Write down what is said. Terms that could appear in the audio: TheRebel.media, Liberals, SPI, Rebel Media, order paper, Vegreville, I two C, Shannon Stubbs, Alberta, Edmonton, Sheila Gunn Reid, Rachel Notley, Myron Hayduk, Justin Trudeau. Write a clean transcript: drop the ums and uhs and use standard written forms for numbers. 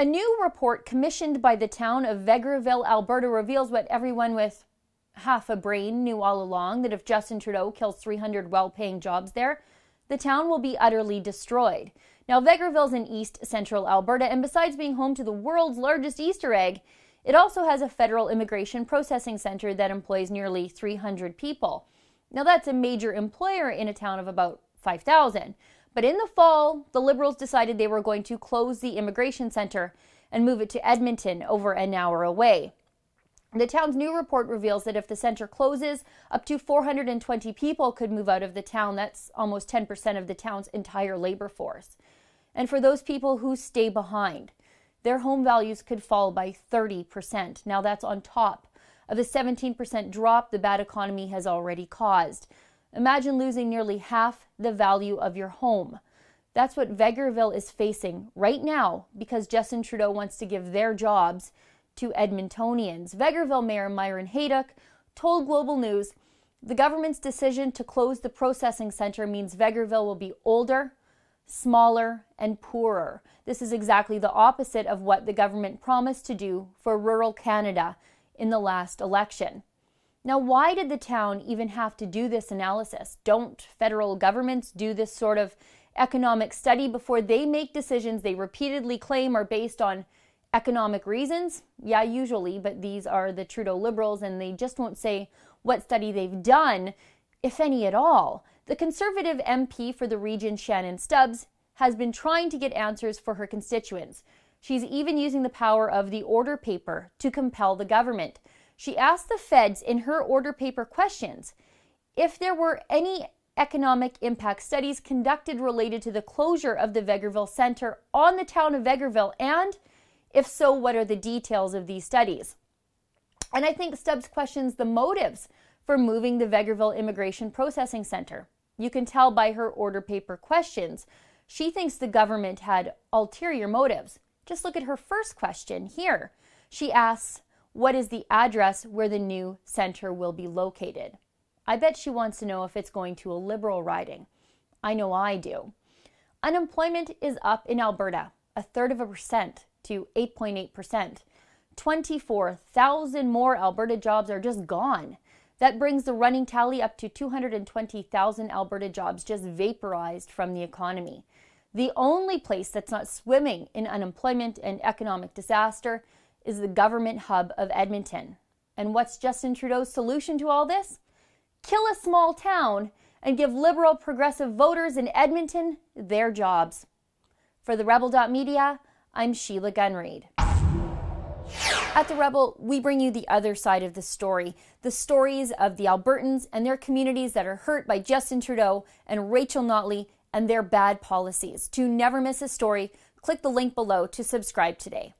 A new report commissioned by the town of Vegreville, Alberta, reveals what everyone with half a brain knew all along, that if Justin Trudeau kills 300 well-paying jobs there, the town will be utterly destroyed. Now, Vegreville's in east-central Alberta, and besides being home to the world's largest Easter egg, it also has a federal immigration processing center that employs nearly 300 people. Now, that's a major employer in a town of about 5,000. But in the fall, the Liberals decided they were going to close the immigration center and move it to Edmonton, over an hour away. The town's new report reveals that if the center closes, up to 420 people could move out of the town. That's almost 10% of the town's entire labor force. And for those people who stay behind, their home values could fall by 30%. Now, that's on top of the 17% drop the bad economy has already caused. Imagine losing nearly half the value of your home. That's what Vegreville is facing right now because Justin Trudeau wants to give their jobs to Edmontonians. Vegreville Mayor Myron Hayduk told Global News the government's decision to close the processing center means Vegreville will be older, smaller, and poorer. This is exactly the opposite of what the government promised to do for rural Canada in the last election. Now, why did the town even have to do this analysis? Don't federal governments do this sort of economic study before they make decisions they repeatedly claim are based on economic reasons? Yeah, usually, but these are the Trudeau Liberals, and they just won't say what study they've done, if any at all. The Conservative MP for the region, Shannon Stubbs, has been trying to get answers for her constituents. She's even using the power of the order paper to compel the government. She asked the feds in her order paper questions if there were any economic impact studies conducted related to the closure of the Vegreville Centre on the town of Vegreville, and if so, what are the details of these studies? And I think Stubbs questions the motives for moving the Vegreville Immigration Processing Centre. You can tell by her order paper questions. She thinks the government had ulterior motives. Just look at her first question here. She asks, what is the address where the new centre will be located? I bet she wants to know if it's going to a Liberal riding. I know I do. Unemployment is up in Alberta, 1/3% to 8.8%. 24,000 more Alberta jobs are just gone. That brings the running tally up to 220,000 Alberta jobs just vaporized from the economy. The only place that's not swimming in unemployment and economic disaster is the government hub of Edmonton. And what's Justin Trudeau's solution to all this? Kill a small town and give Liberal progressive voters in Edmonton their jobs. For TheRebel.media, I'm Sheila Gunn Reid. At The Rebel, we bring you the other side of the story, the stories of the Albertans and their communities that are hurt by Justin Trudeau and Rachel Notley and their bad policies. To never miss a story, click the link below to subscribe today.